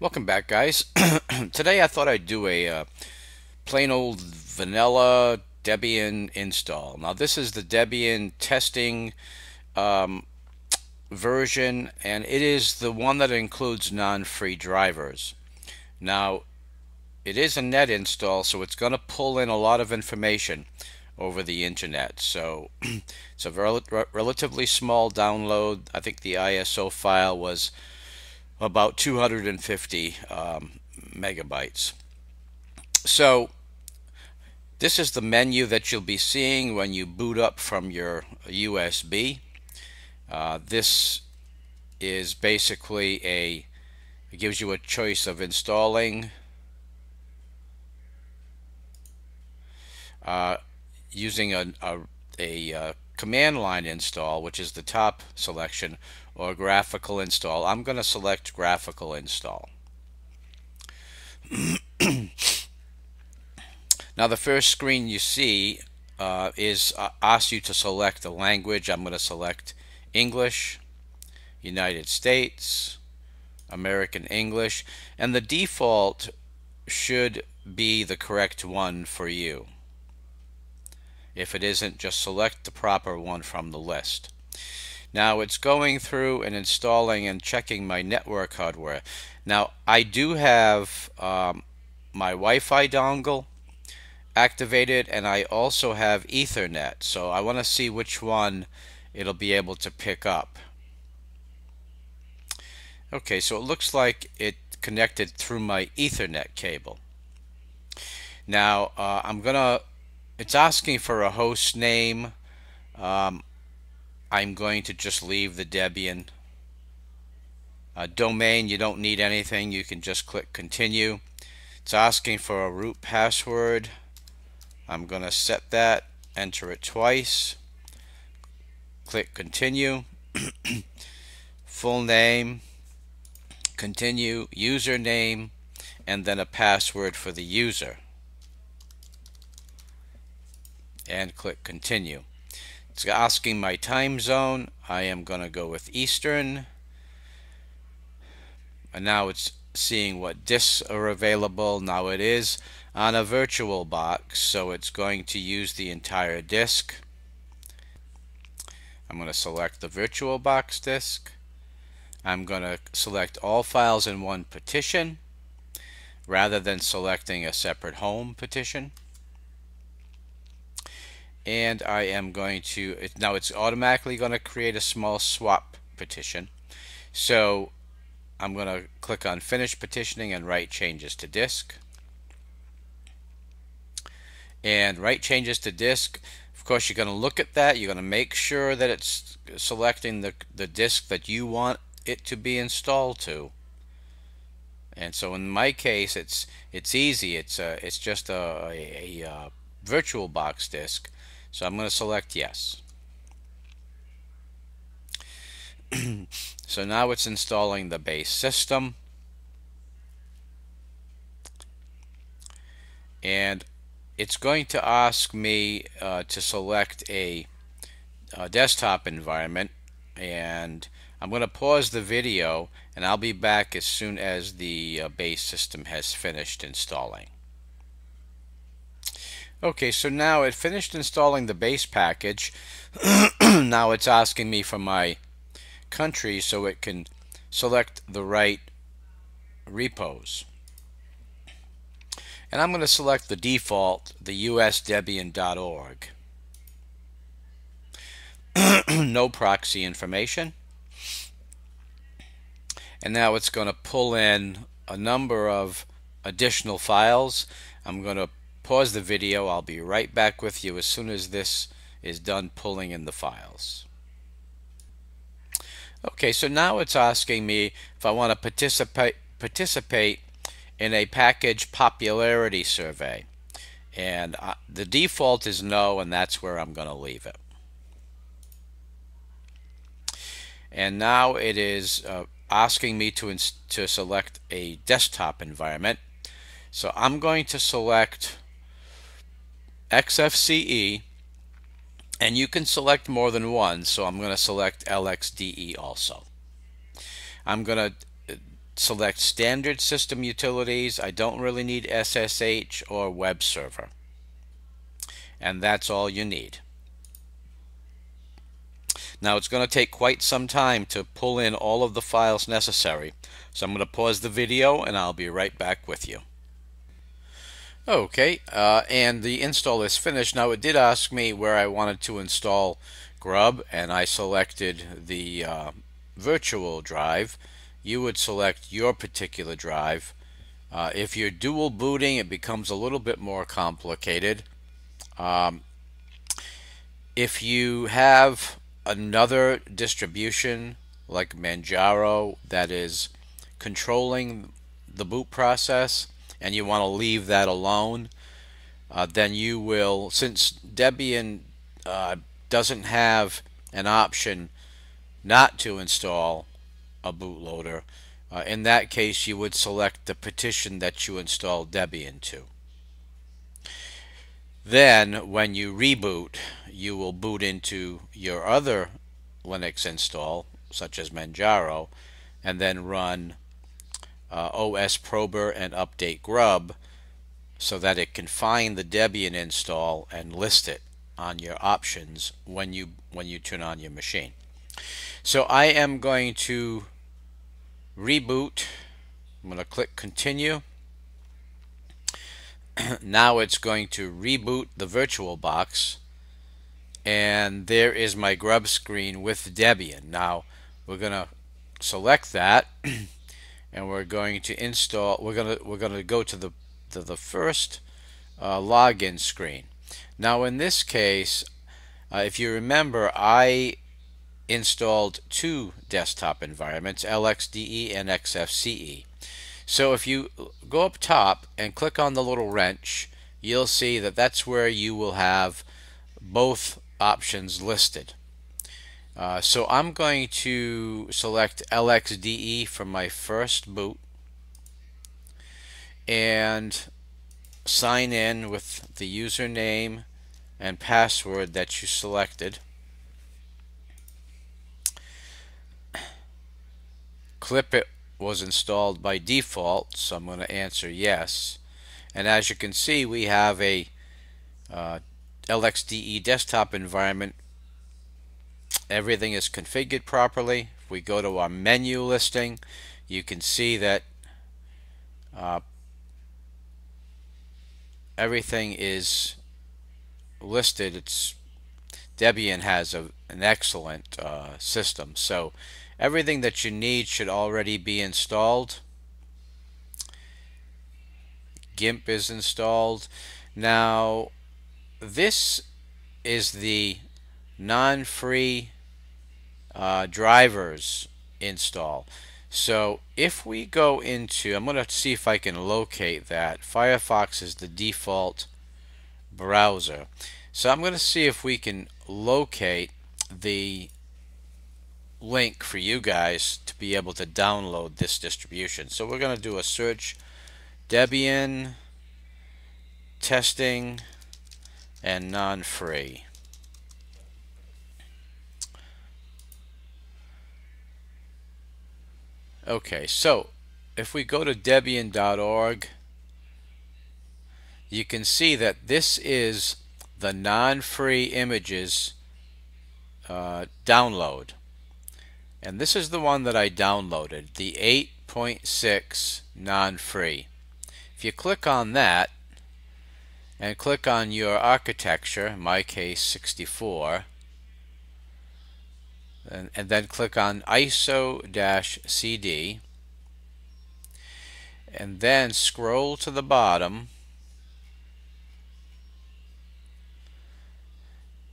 Welcome back, guys. Today I thought I'd do a plain old vanilla Debian install. Now this is the Debian testing version, and it is the one that includes non-free drivers. Now it is a net install, so it's going to pull in a lot of information over the internet. So it's a relatively small download. I think the ISO file was about 250 megabytes. So this is the menu that you'll be seeing when you boot up from your USB. This is basically it gives you a choice of installing, using a command line install, which is the top selection, or graphical install. I'm going to select graphical install. Now the first screen you see asks you to select the language. I'm going to select English, United States, American English, and the default should be the correct one for you. If it isn't, just select the proper one from the list. Now it's going through and installing and checking my network hardware. Now I do have my Wi-Fi dongle activated, and I also have Ethernet, so I want to see which one it'll be able to pick up. Okay, so it looks like it connected through my Ethernet cable. Now it's asking for a host name. I'm going to just leave the Debian. Domain, you don't need anything. You can just click continue. It's asking for a root password. I'm going to set that, enter it twice, click continue. Full name, continue, username, and then a password for the user, and click continue. It's asking my time zone. I am going to go with Eastern, and now it's seeing what disks are available. Now it is on a virtual box, so it's going to use the entire disk. I'm going to select the virtual box disk. I'm going to select all files in one partition rather than selecting a separate home partition. And I am going to, now it's automatically going to create a small swap partition. So I'm going to click on finish partitioning and write changes to disk. And write changes to disk, of course you're going to look at that, you're going to make sure that it's selecting the disk that you want it to be installed to. And so in my case it's easy, it's just a VirtualBox disk. So I'm going to select yes. So now it's installing the base system, and it's going to ask me to select a desktop environment, and I'm going to pause the video and I'll be back as soon as the base system has finished installing. Okay, so now it finished installing the base package. Now it's asking me for my country, so it can select the right repos. And I'm going to select the default, the US Debian.org. No proxy information. And now it's going to pull in a number of additional files. I'm going to pause the video. I'll be right back with you as soon as this is done pulling in the files. Okay, so now it's asking me if I want to participate in a package popularity survey, and the default is no, and that's where I'm going to leave it. And now it is asking me to select a desktop environment, so I'm going to select XFCE, and you can select more than one, so I'm going to select LXDE also. I'm going to select standard system utilities. I don't really need SSH or web server. And that's all you need. Now it's going to take quite some time to pull in all of the files necessary. So I'm going to pause the video and I'll be right back with you. Okay, and the install is finished. Now it did ask me where I wanted to install Grub, and I selected the virtual drive. You would select your particular drive. If you're dual booting, it becomes a little bit more complicated. If you have another distribution like Manjaro that is controlling the boot process and you want to leave that alone, then you will, since Debian doesn't have an option not to install a bootloader, in that case you would select the partition that you installed Debian to. Then when you reboot, you will boot into your other Linux install, such as Manjaro, and then run OS Prober and update Grub so that it can find the Debian install and list it on your options when you turn on your machine. So I am going to reboot. I'm going to click continue. Now it's going to reboot the VirtualBox, and there is my Grub screen with Debian. Now we're going to select that, and we're going to install. We're going to go to the first login screen. Now in this case, if you remember, I installed two desktop environments, LXDE and XFCE. So if you go up top and click on the little wrench, you'll see that that's where you will have both options listed. So I'm going to select LXDE for my first boot and sign in with the username and password that you selected. ClipIt was installed by default, so I'm going to answer yes. And as you can see, we have a LXDE desktop environment. Everything is configured properly. If we go to our menu listing, you can see that everything is listed. Debian has an excellent system, so everything that you need should already be installed. GIMP is installed. Now, this is the non-free drivers install. So if we go into, I'm going to see if I can locate that. Firefox is the default browser. So I'm going to see if we can locate the link for you guys to be able to download this distribution. So we're going to do a search, Debian testing and non-free. Okay, so if we go to Debian.org, you can see that this is the non-free images download. And this is the one that I downloaded, the 8.6 non-free. If you click on that and click on your architecture, in my case 64, and then click on ISO-CD, and then scroll to the bottom,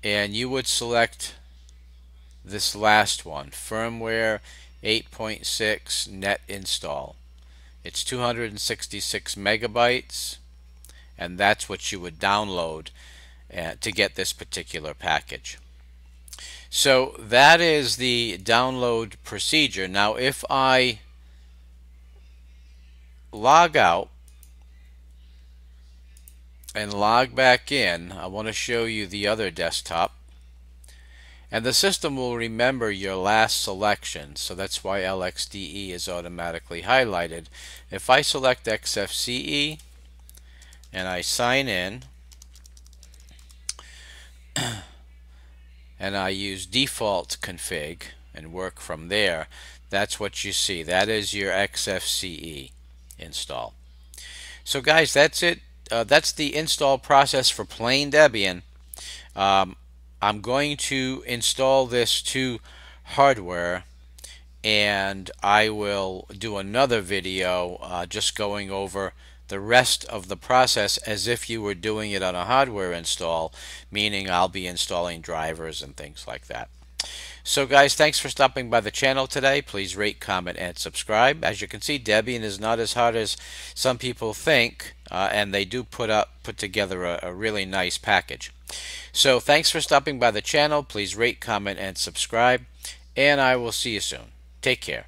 and you would select this last one, firmware 8.6 net install. It's 266 megabytes, and that's what you would download to get this particular package. So that is the download procedure. Now if I log out and log back in, I want to show you the other desktop. And the system will remember your last selection, so that's why LXDE is automatically highlighted. If I select XFCE and I sign in and I use default config and work from there, that's what you see. That is your XFCE install. So guys, that's it. That's the install process for plain Debian. I'm going to install this to hardware, and I will do another video just going over the rest of the process as if you were doing it on a hardware install, meaning I'll be installing drivers and things like that. So guys, thanks for stopping by the channel today. Please rate, comment, and subscribe. As you can see, Debian is not as hard as some people think, and they do put together a really nice package. So thanks for stopping by the channel. Please rate, comment, and subscribe, and I will see you soon. Take care.